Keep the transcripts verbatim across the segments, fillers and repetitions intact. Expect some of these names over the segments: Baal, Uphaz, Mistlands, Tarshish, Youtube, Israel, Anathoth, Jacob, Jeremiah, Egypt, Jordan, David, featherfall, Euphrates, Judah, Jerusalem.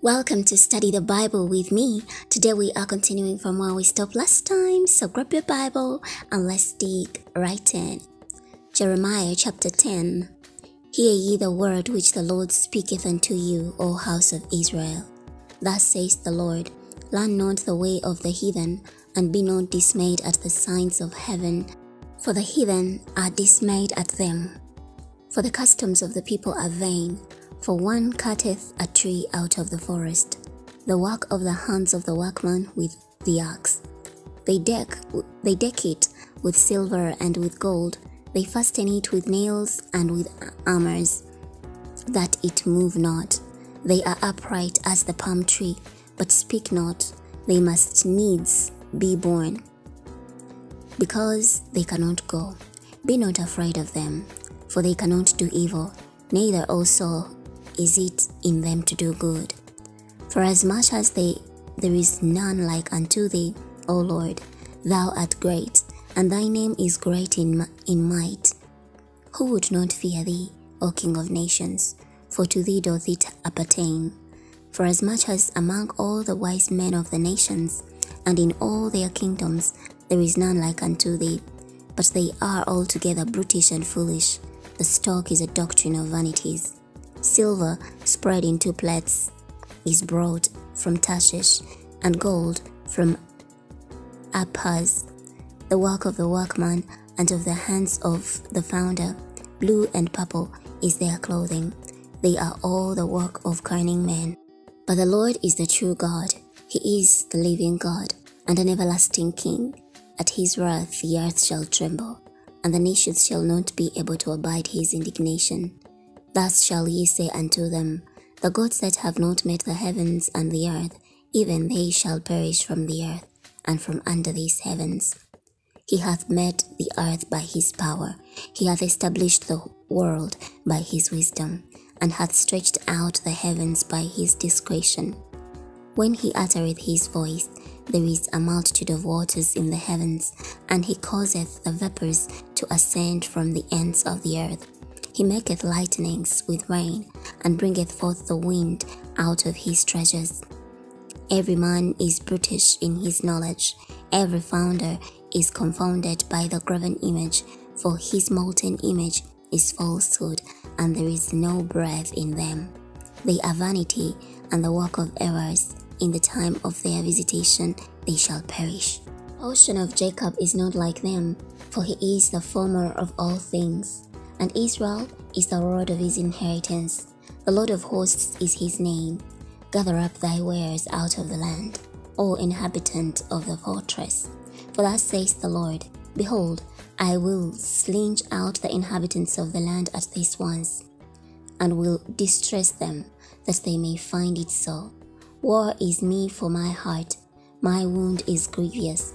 Welcome to Study the Bible with me. Today we are continuing from where we stopped last time, so grab your Bible and let's dig right in. Jeremiah chapter ten. Hear ye the word which the Lord speaketh unto you, O house of Israel. Thus saith the Lord, learn not the way of the heathen, and be not dismayed at the signs of heaven, for the heathen are dismayed at them. For the customs of the people are vain. For one cutteth a tree out of the forest, the work of the hands of the workman with the axe. They deck, they deck it with silver and with gold, they fasten it with nails and with hammers, that it move not. They are upright as the palm tree, but speak not, they must needs be born, because they cannot go. Be not afraid of them, for they cannot do evil, neither also is it in them to do good. For as much as they there is none like unto thee, O Lord, thou art great, and thy name is great in, in might. Who would not fear thee, O King of nations? For to thee doth it appertain. For as much as among all the wise men of the nations, and in all their kingdoms, there is none like unto thee, but they are altogether brutish and foolish. The stock is a doctrine of vanities. Silver spread in two plaits is brought from Tarshish, and gold from Uphaz, the work of the workman and of the hands of the founder. Blue and purple is their clothing. They are all the work of cunning men. But the Lord is the true God. He is the living God and an everlasting King. At his wrath the earth shall tremble, and the nations shall not be able to abide his indignation. Thus shall ye say unto them, the gods that have not made the heavens and the earth, even they shall perish from the earth and from under these heavens. He hath made the earth by his power, he hath established the world by his wisdom, and hath stretched out the heavens by his discretion. When he uttereth his voice, there is a multitude of waters in the heavens, and he causeth the vapors to ascend from the ends of the earth. He maketh lightnings with rain, and bringeth forth the wind out of his treasures. Every man is brutish in his knowledge, every founder is confounded by the graven image, for his molten image is falsehood, and there is no breath in them. They are vanity and the work of errors, in the time of their visitation they shall perish. The portion of Jacob is not like them, for he is the former of all things. And Israel is the Lord of his inheritance. The Lord of hosts is his name. Gather up thy wares out of the land, O inhabitant of the fortress. For thus saith the Lord, behold, I will sling out the inhabitants of the land at this once, and will distress them, that they may find it so. War is me for my heart, my wound is grievous.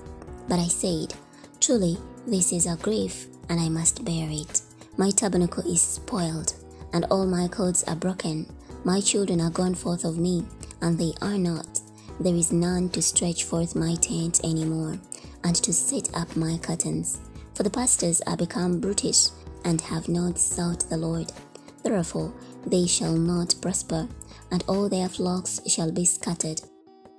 But I said, truly this is a grief, and I must bear it. My tabernacle is spoiled, and all my cords are broken. My children are gone forth of me, and they are not. There is none to stretch forth my tent any more, and to set up my curtains. For the pastors are become brutish, and have not sought the Lord. Therefore they shall not prosper, and all their flocks shall be scattered.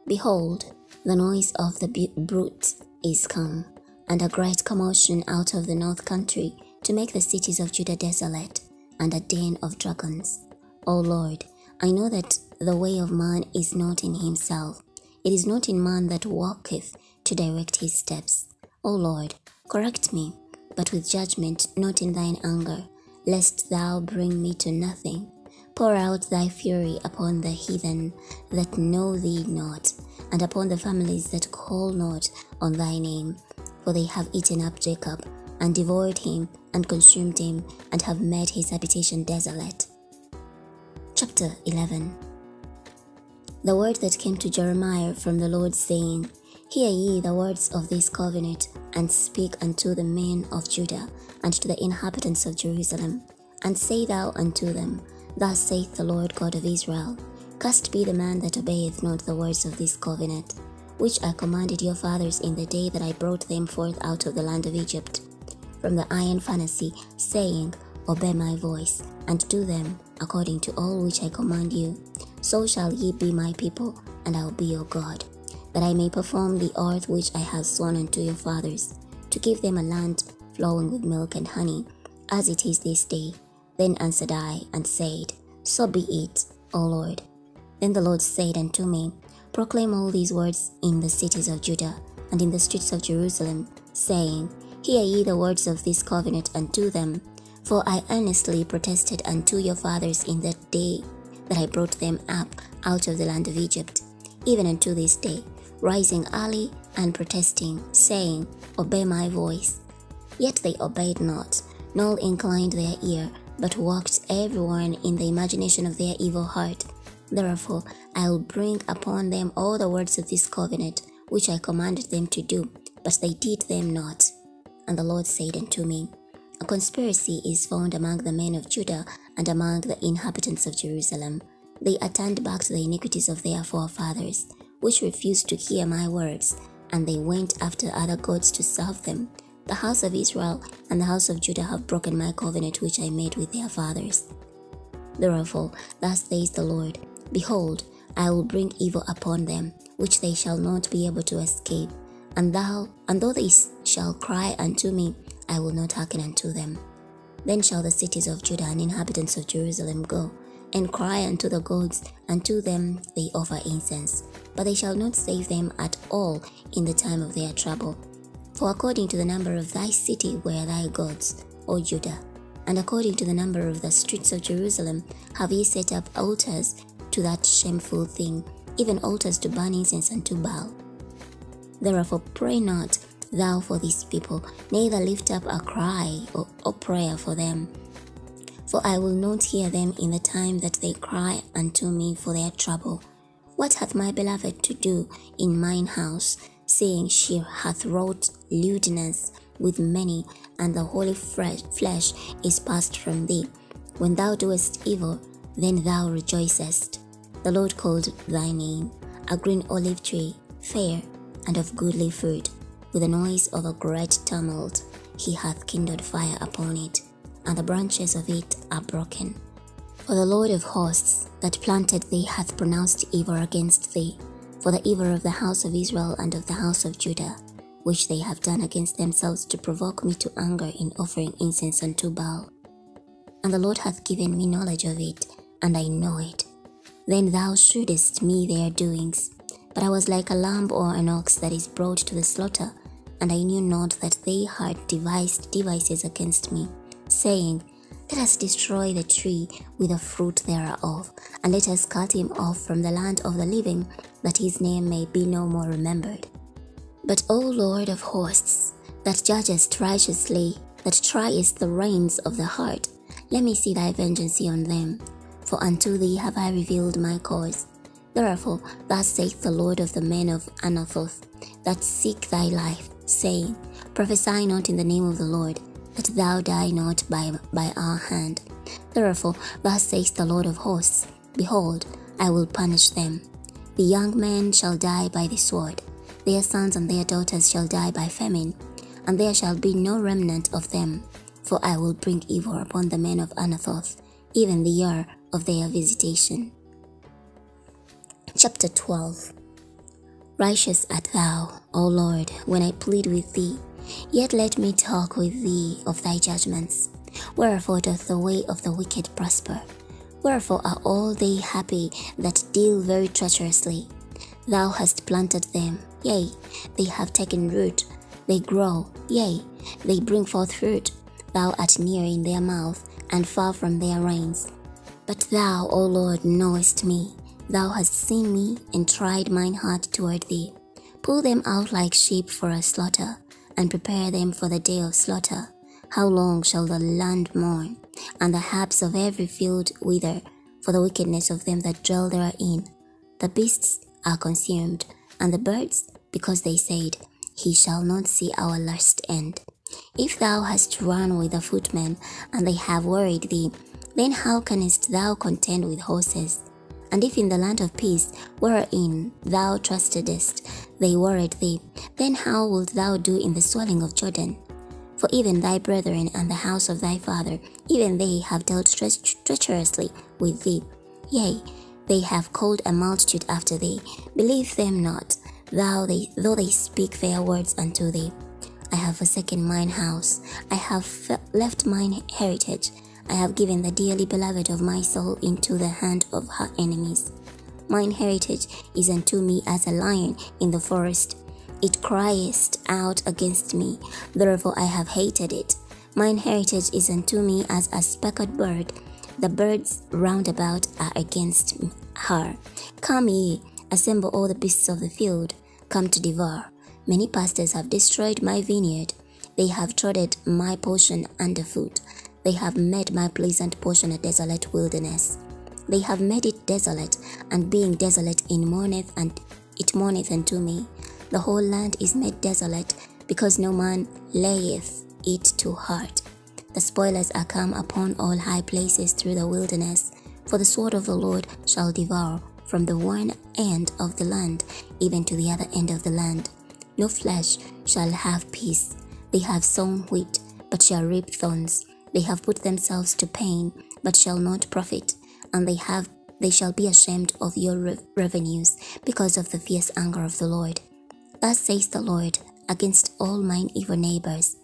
Behold, the noise of the brute is come, and a great commotion out of the north country, to make the cities of Judah desolate, and a den of dragons. O Lord, I know that the way of man is not in himself. It is not in man that walketh to direct his steps. O Lord, correct me, but with judgment, not in thine anger, lest thou bring me to nothing. Pour out thy fury upon the heathen that know thee not, and upon the families that call not on thy name. For they have eaten up Jacob, and devoured him, and consumed him, and have made his habitation desolate. Chapter eleven. The word that came to Jeremiah from the Lord, saying, hear ye the words of this covenant, and speak unto the men of Judah, and to the inhabitants of Jerusalem, and say thou unto them, thus saith the Lord God of Israel, cursed be the man that obeyeth not the words of this covenant, which I commanded your fathers in the day that I brought them forth out of the land of Egypt, from the iron furnace, saying, obey my voice, and do them according to all which I command you. so shall ye be my people, and I will be your God, that I may perform the oath which I have sworn unto your fathers, to give them a land flowing with milk and honey, as it is this day. Then answered I, and said, So be it, O Lord. Then the Lord said unto me, Proclaim all these words in the cities of Judah, and in the streets of Jerusalem, saying, Hear ye the words of this covenant unto them. For I earnestly protested unto your fathers in that day that I brought them up out of the land of Egypt, even unto this day, rising early and protesting, saying, Obey my voice. Yet they obeyed not, nor inclined their ear, but walked everyone in the imagination of their evil heart. Therefore I will bring upon them all the words of this covenant, which I commanded them to do, but they did them not. And the Lord said unto me, A conspiracy is found among the men of Judah and among the inhabitants of Jerusalem. They are turned back to the iniquities of their forefathers, which refused to hear my words, and they went after other gods to serve them. The house of Israel and the house of Judah have broken my covenant which I made with their fathers. Therefore, thus says the Lord, Behold, I will bring evil upon them, which they shall not be able to escape. And thou, and though they shall cry unto me, I will not hearken unto them. Then shall the cities of Judah and inhabitants of Jerusalem go, and cry unto the gods, and to them they offer incense. But they shall not save them at all in the time of their trouble. For according to the number of thy city were thy gods, O Judah, and according to the number of the streets of Jerusalem have ye set up altars to that shameful thing, even altars to burn incense unto Baal. Therefore pray not thou for these people, neither lift up a cry or, or prayer for them. For I will not hear them in the time that they cry unto me for their trouble. What hath my beloved to do in mine house, saying, She hath wrought lewdness with many, and the holy flesh is passed from thee? When thou doest evil, then thou rejoicest. The Lord called thy name, a green olive tree, fair and of goodly fruit. With the noise of a great tumult, he hath kindled fire upon it, and the branches of it are broken. For the Lord of hosts that planted thee hath pronounced evil against thee, for the evil of the house of Israel and of the house of Judah, which they have done against themselves to provoke me to anger in offering incense unto Baal. And the Lord hath given me knowledge of it, and I know it. Then thou shewedst me their doings, but I was like a lamb or an ox that is brought to the slaughter, and I knew not that they had devised devices against me, saying, Let us destroy the tree with the fruit thereof, and let us cut him off from the land of the living, that his name may be no more remembered. But O Lord of hosts, that judgest righteously, that triest the reins of the heart, let me see thy vengeance on them, for unto thee have I revealed my cause. Therefore, thus saith the Lord of the men of Anathoth, that seek thy life, saying, Prophesy not in the name of the Lord, that thou die not by, by our hand. Therefore, thus saith the Lord of hosts, Behold, I will punish them. The young men shall die by the sword, their sons and their daughters shall die by famine, and there shall be no remnant of them. For I will bring evil upon the men of Anathoth, even the year of their visitation. Chapter twelve. Righteous art thou, O Lord, when I plead with thee, yet let me talk with thee of thy judgments. Wherefore doth the way of the wicked prosper? Wherefore are all they happy that deal very treacherously? Thou hast planted them, yea, they have taken root, they grow, yea, they bring forth fruit. Thou art near in their mouth, and far from their reins. But thou, O Lord, knowest me. Thou hast seen me, and tried mine heart toward thee. Pull them out like sheep for a slaughter, and prepare them for the day of slaughter. How long shall the land mourn, and the herbs of every field wither, for the wickedness of them that dwell therein? The beasts are consumed, and the birds, because they said, He shall not see our last end. If thou hast run with the footmen, and they have worried thee, then how canst thou contend with horses? And if in the land of peace, wherein thou trustedest, they worried thee, then how wilt thou do in the swelling of Jordan? For even thy brethren and the house of thy father, even they have dealt tre treacherously with thee. Yea, They have called a multitude after thee. Believe them not, thou they, though they speak fair words unto thee. I have forsaken mine house, I have left mine heritage. I have given the dearly beloved of my soul into the hand of her enemies. Mine heritage is unto me as a lion in the forest. It criest out against me, therefore I have hated it. Mine heritage is unto me as a speckled bird. The birds round about are against her. Come ye, assemble all the beasts of the field, come to devour. Many pastors have destroyed my vineyard. They have trodden my portion underfoot. They have made my pleasant portion a desolate wilderness. They have made it desolate, and being desolate it mourneth, and it mourneth unto me. The whole land is made desolate, because no man layeth it to heart. The spoilers are come upon all high places through the wilderness, for the sword of the Lord shall devour from the one end of the land, even to the other end of the land. No flesh shall have peace. They have sown wheat, but shall reap thorns. They have put themselves to pain, but shall not profit. And they have they shall be ashamed of your re revenues, because of the fierce anger of the Lord. Thus says the Lord, against all mine evil neighbors,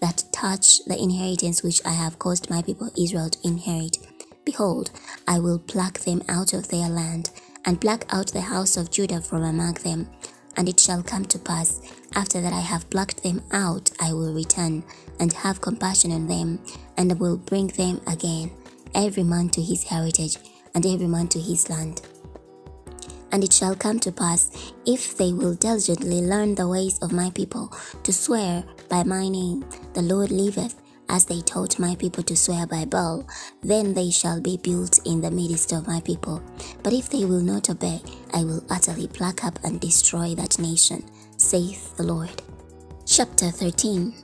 that touch the inheritance which I have caused my people Israel to inherit. Behold, I will pluck them out of their land, and pluck out the house of Judah from among them. And it shall come to pass, after that I have plucked them out, I will return, and have compassion on them, and will bring them again, every man to his heritage, and every man to his land. And it shall come to pass, if they will diligently learn the ways of my people, to swear by my name, the Lord liveth, as they taught my people to swear by Baal, then they shall be built in the midst of my people. But if they will not obey, I will utterly pluck up and destroy that nation, saith the Lord. Chapter thirteen.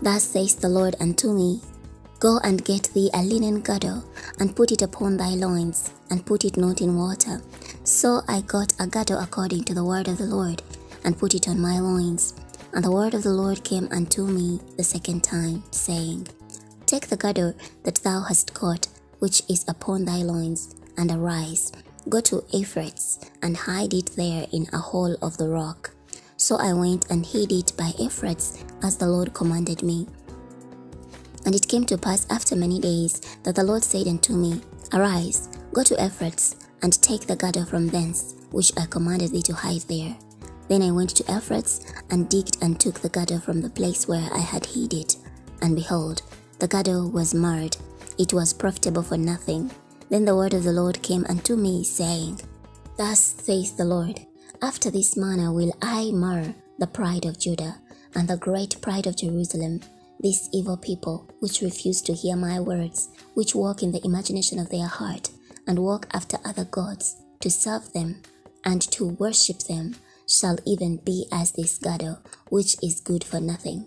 Thus saith the Lord unto me, Go and get thee a linen girdle, and put it upon thy loins, and put it not in water. So I got a girdle according to the word of the Lord, and put it on my loins. And the word of the Lord came unto me the second time, saying, Take the girdle that thou hast got, which is upon thy loins, and arise, go to Euphrates, and hide it there in a hole of the rock. So I went and hid it by Euphrates, as the Lord commanded me. And it came to pass after many days, that the Lord said unto me, Arise, go to Euphrates, and take the girdle from thence, which I commanded thee to hide there. Then I went to Euphrates, and digged and took the girdle from the place where I had hid it. And behold, the girdle was marred, it was profitable for nothing. Then the word of the Lord came unto me, saying, Thus saith the Lord, After this manner will I mar the pride of Judah, and the great pride of Jerusalem, this evil people, which refuse to hear my words, which walk in the imagination of their heart, and walk after other gods, to serve them, and to worship them, shall even be as this girdle, which is good for nothing.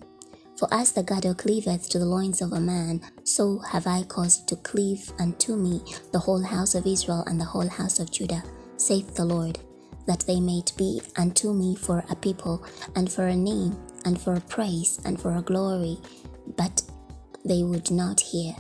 For as the girdle cleaveth to the loins of a man, so have I caused to cleave unto me the whole house of Israel and the whole house of Judah, saith the Lord, that they might be unto me for a people, and for a name, and for a praise, and for a glory, but they would not hear.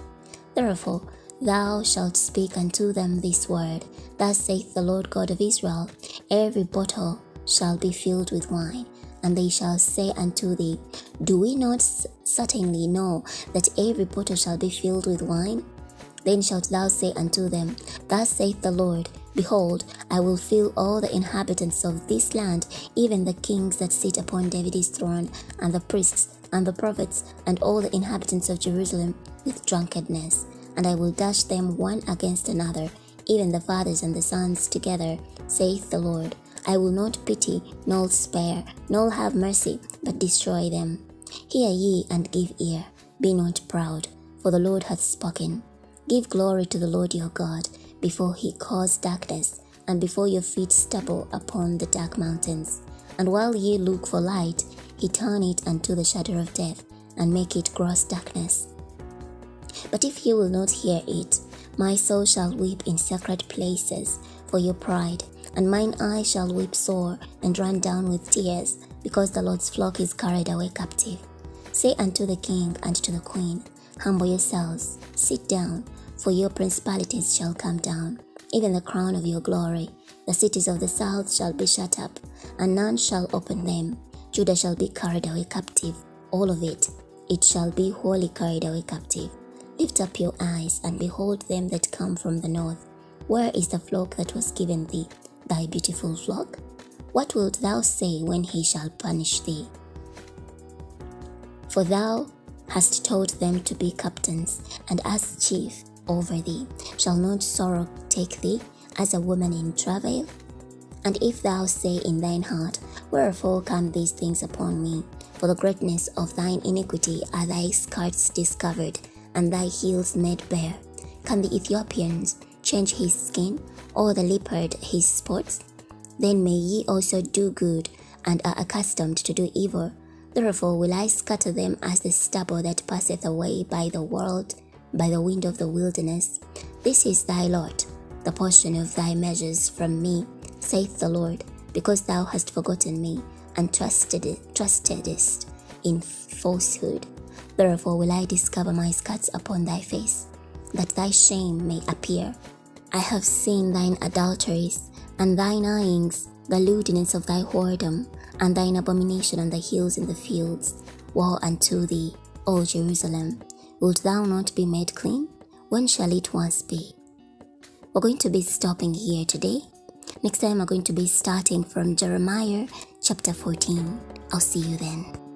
Therefore thou shalt speak unto them this word, Thus saith the Lord God of Israel, Every bottle shall be filled with wine, and they shall say unto thee, Do we not certainly know that every bottle shall be filled with wine? Then shalt thou say unto them, Thus saith the Lord, Behold, I will fill all the inhabitants of this land, even the kings that sit upon David's throne, and the priests, and the prophets, and all the inhabitants of Jerusalem, with drunkenness, and I will dash them one against another, even the fathers and the sons together, saith the Lord. I will not pity, nor spare, nor have mercy, but destroy them. Hear ye, and give ear. Be not proud, for the Lord hath spoken. Give glory to the Lord your God, before he cause darkness, and before your feet stumble upon the dark mountains. And while ye look for light, he turn it unto the shadow of death, and make it gross darkness. But if ye will not hear it, my soul shall weep in secret places for your pride, and mine eye shall weep sore, and run down with tears, because the Lord's flock is carried away captive. Say unto the king and to the queen, Humble yourselves, sit down, for your principalities shall come down, even the crown of your glory. The cities of the south shall be shut up, and none shall open them. Judah shall be carried away captive, all of it. It shall be wholly carried away captive. Lift up your eyes, and behold them that come from the north. Where is the flock that was given thee, thy beautiful flock? What wilt thou say when he shall punish thee? For thou hast taught them to be captains, and as chief over thee. Shall not sorrow take thee, as a woman in travail? And if thou say in thine heart, Wherefore come these things upon me? For the greatness of thine iniquity are thy skirts discovered, and thy heels made bare. Can the Ethiopians change his skin, or the leopard his spots? Then may ye also do good, and are accustomed to do evil. Therefore will I scatter them as the stubble that passeth away by the world, by the wind of the wilderness. This is thy lot, the portion of thy measures from me, saith the Lord, because thou hast forgotten me, and trusted, trustedest in falsehood. Therefore will I discover my scars upon thy face, that thy shame may appear. I have seen thine adulteries, and thine eyeings, the lewdness of thy whoredom, and thine abomination on the hills and the fields. Woe unto thee, O Jerusalem! Wilt thou not be made clean? When shall it once be? We're going to be stopping here today. Next time we're going to be starting from Jeremiah chapter fourteen. I'll see you then.